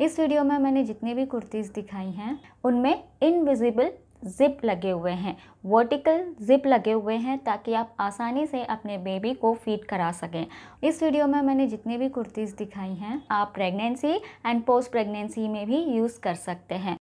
इस वीडियो में मैंने जितनी भी कुर्तीज़ दिखाई हैं उनमें इनविजिबल ज़िप लगे हुए हैं, वर्टिकल ज़िप लगे हुए हैं ताकि आप आसानी से अपने बेबी को फीड करा सकें। इस वीडियो में मैंने जितनी भी कुर्तीज़ दिखाई हैं आप प्रेगनेंसी एंड पोस्ट प्रेगनेंसी में भी यूज़ कर सकते हैं।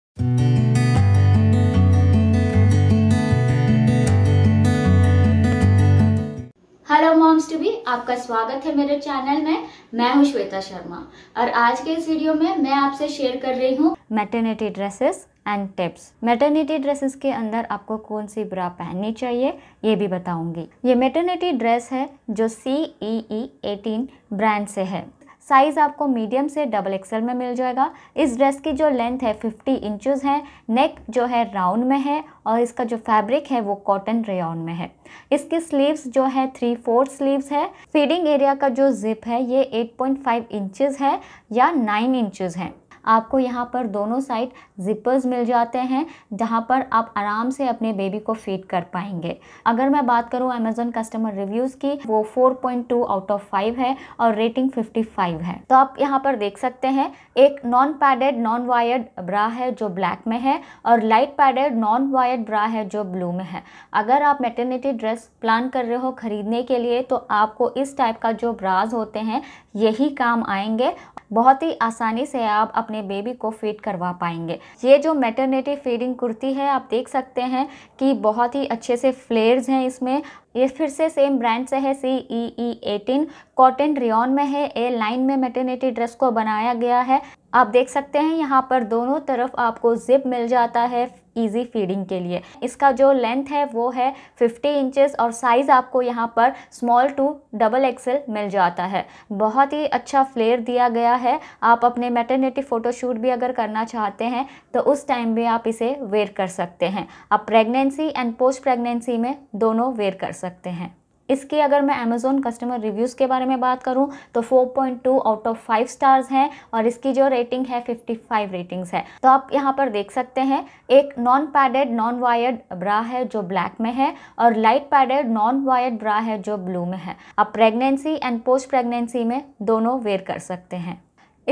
हेलो मॉम्स टू बी, आपका स्वागत है मेरे चैनल में। मैं हूँ श्वेता शर्मा और आज के इस वीडियो में मैं आपसे शेयर कर रही हूँ maternity dresses and tips. Maternity dresses के अंदर आपको कौन सी ब्रा पहननी चाहिए ये भी बताऊंगी। ये मैटरनिटी ड्रेस है जो CEE 18 ब्रांड से है। साइज़ आपको मीडियम से XXL में मिल जाएगा। इस ड्रेस की जो लेंथ है 50 इंचज़ है, नेक जो है राउंड में है और इसका जो फैब्रिक है वो कॉटन रेयॉन में है। इसकी स्लीव्स जो है 3/4 स्लीव्स है। फीडिंग एरिया का जो जिप है ये 8.5 इंचज़ है या 9 इंचज़ है। आपको यहाँ पर दोनों साइड जिपर्स मिल जाते हैं जहाँ पर आप आराम से अपने बेबी को फीड कर पाएंगे। अगर मैं बात करूँ अमेज़न कस्टमर रिव्यूज़ की, वो 4.2/5 है और रेटिंग 55 है। तो आप यहाँ पर देख सकते हैं एक non padded non wired bra है जो ब्लैक में है और light padded non wired bra है जो ब्लू में है। अगर आप मैटरनिटी ड्रेस प्लान कर रहे हो खरीदने के लिए तो आपको इस टाइप का जो ब्राज होते हैं यही काम आएंगे। बहुत ही आसानी से आप अपने बेबी को फीड करवा पाएंगे। ये जो मैटरनिटी फीडिंग कुर्ती है आप देख सकते हैं कि बहुत ही अच्छे से फ्लेयर्स हैं इसमें। ये फिर से सेम ब्रांड से है CEE 18, कॉटन रेयॉन में है। ए लाइन में मैटरनिटी ड्रेस को बनाया गया है। आप देख सकते हैं यहाँ पर दोनों तरफ आपको जिप मिल जाता है इजी फीडिंग के लिए। इसका जो लेंथ है वो है 50 इंचेस और साइज़ आपको यहाँ पर स्मॉल टू XXL मिल जाता है। बहुत ही अच्छा फ्लेयर दिया गया है। आप अपने मैटरनिटी फ़ोटोशूट भी अगर करना चाहते हैं तो उस टाइम भी आप इसे वेयर कर सकते हैं। आप प्रेगनेंसी एंड पोस्ट प्रेगनेंसी में दोनों वेयर कर सकते हैं। इसकी अगर मैं अमेज़ॉन कस्टमर रिव्यूज़ के बारे में बात करूं तो 4.2/5 स्टार्स हैं और इसकी जो रेटिंग है 55 रेटिंग्स है। तो आप यहां पर देख सकते हैं एक non padded non wired bra है जो ब्लैक में है और light padded non wired bra है जो ब्लू में है। आप प्रेगनेंसी एंड पोस्ट प्रेगनेंसी में दोनों वेयर कर सकते हैं।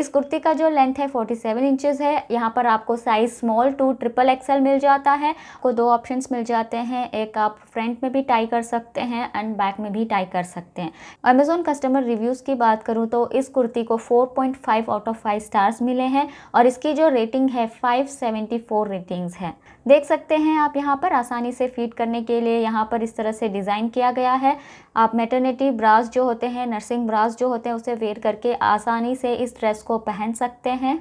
इस कुर्ती का जो लेंथ है 47 इंचेस है। यहाँ पर आपको साइज़ स्मॉल टू XXL मिल जाता है। आपको दो ऑप्शंस मिल जाते हैं, एक आप फ्रंट में भी टाई कर सकते हैं एंड बैक में भी टाई कर सकते हैं। अमेज़ॉन कस्टमर रिव्यूज़ की बात करूँ तो इस कुर्ती को 4.5/5 स्टार्स मिले हैं और इसकी जो रेटिंग है 574 रेटिंग्स है। देख सकते हैं आप यहाँ पर आसानी से फीड करने के लिए यहाँ पर इस तरह से डिज़ाइन किया गया है। आप मैटरनिटी ब्रास जो होते हैं, नर्सिंग ब्रास जो होते हैं उसे वेयर करके आसानी से इस ड्रेस को पहन सकते हैं।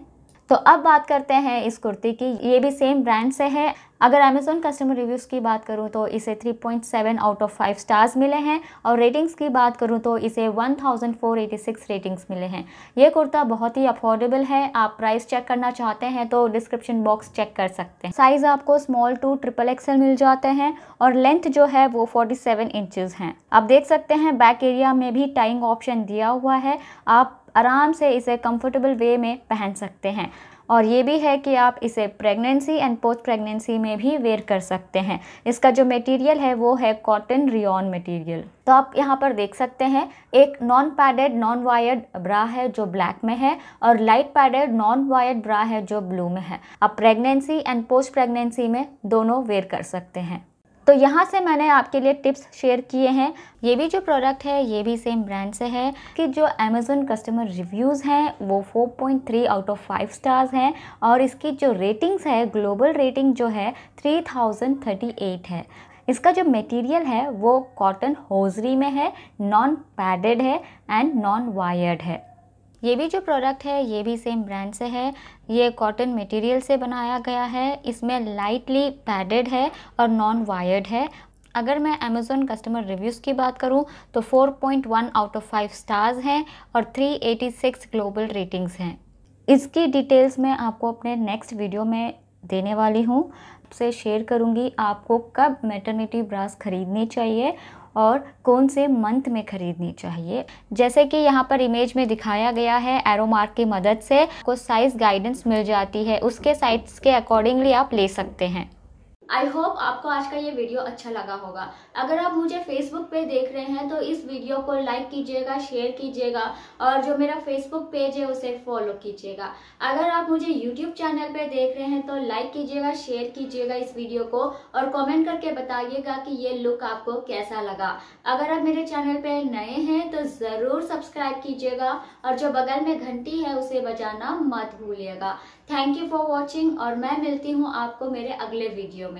तो अब बात करते हैं इस कुर्ती की, ये भी सेम ब्रांड से है। अगर अमेज़ॉन कस्टमर रिव्यूज़ की बात करूँ तो इसे 3.7/5 स्टार्स मिले हैं और रेटिंग्स की बात करूँ तो इसे 1486 रेटिंग्स मिले हैं। ये कुर्ता बहुत ही अफोर्डेबल है। आप प्राइस चेक करना चाहते हैं तो डिस्क्रिप्शन बॉक्स चेक कर सकते हैं। साइज़ आपको स्मॉल टू XXL मिल जाते हैं और लेंथ जो है वो 47 इंचज़ हैं। आप देख सकते हैं बैक एरिया में भी टाइंग ऑप्शन दिया हुआ है। आप आराम से इसे कंफर्टेबल वे में पहन सकते हैं और ये भी है कि आप इसे प्रेगनेंसी एंड पोस्ट प्रेगनेंसी में भी वेयर कर सकते हैं। इसका जो मटेरियल है वो है कॉटन रेयॉन मटेरियल। तो आप यहाँ पर देख सकते हैं एक non padded non wired bra है जो ब्लैक में है और light padded non wired bra है जो ब्लू में है। आप प्रेगनेंसी एंड पोस्ट प्रेगनेंसी में दोनों वेयर कर सकते हैं। तो यहाँ से मैंने आपके लिए टिप्स शेयर किए हैं। ये भी जो प्रोडक्ट है ये भी सेम ब्रांड से है कि जो अमेज़न कस्टमर रिव्यूज़ हैं वो 4.3/5 स्टार्स हैं और इसकी जो रेटिंग्स है ग्लोबल रेटिंग जो है 3038 है। इसका जो मटेरियल है वो कॉटन होजरी में है, नॉन पैडेड है एंड नॉन वायर्ड है। ये भी जो प्रोडक्ट है ये भी सेम ब्रांड से है। ये कॉटन मटेरियल से बनाया गया है। इसमें लाइटली पैडेड है और नॉन वायर्ड है। अगर मैं अमेज़ॉन कस्टमर रिव्यूज़ की बात करूं तो 4.1/5 स्टार्स हैं और 386 ग्लोबल रेटिंग्स हैं। इसकी डिटेल्स मैं आपको अपने नेक्स्ट वीडियो में देने वाली हूं, आपसे शेयर करूंगी आपको कब मैटरनिटी ब्रास खरीदनी चाहिए और कौन से मंथ में खरीदनी चाहिए। जैसे कि यहाँ पर इमेज में दिखाया गया है, एरोमार्क की मदद से कुछ साइज़ गाइडेंस मिल जाती है, उसके साइज़ के अकॉर्डिंगली आप ले सकते हैं। आई होप आपको आज का ये वीडियो अच्छा लगा होगा। अगर आप मुझे फेसबुक पे देख रहे हैं तो इस वीडियो को लाइक कीजिएगा, शेयर कीजिएगा और जो मेरा फेसबुक पेज है उसे फॉलो कीजिएगा। अगर आप मुझे यूट्यूब चैनल पे देख रहे हैं तो लाइक कीजिएगा, शेयर कीजिएगा इस वीडियो को और कमेंट करके बताइएगा कि ये लुक आपको कैसा लगा। अगर आप मेरे चैनल पे नए हैं तो ज़रूर सब्सक्राइब कीजिएगा और जो बगल में घंटी है उसे बजाना मत भूलिएगा। थैंक यू फॉर वॉचिंग और मैं मिलती हूँ आपको मेरे अगले वीडियो में।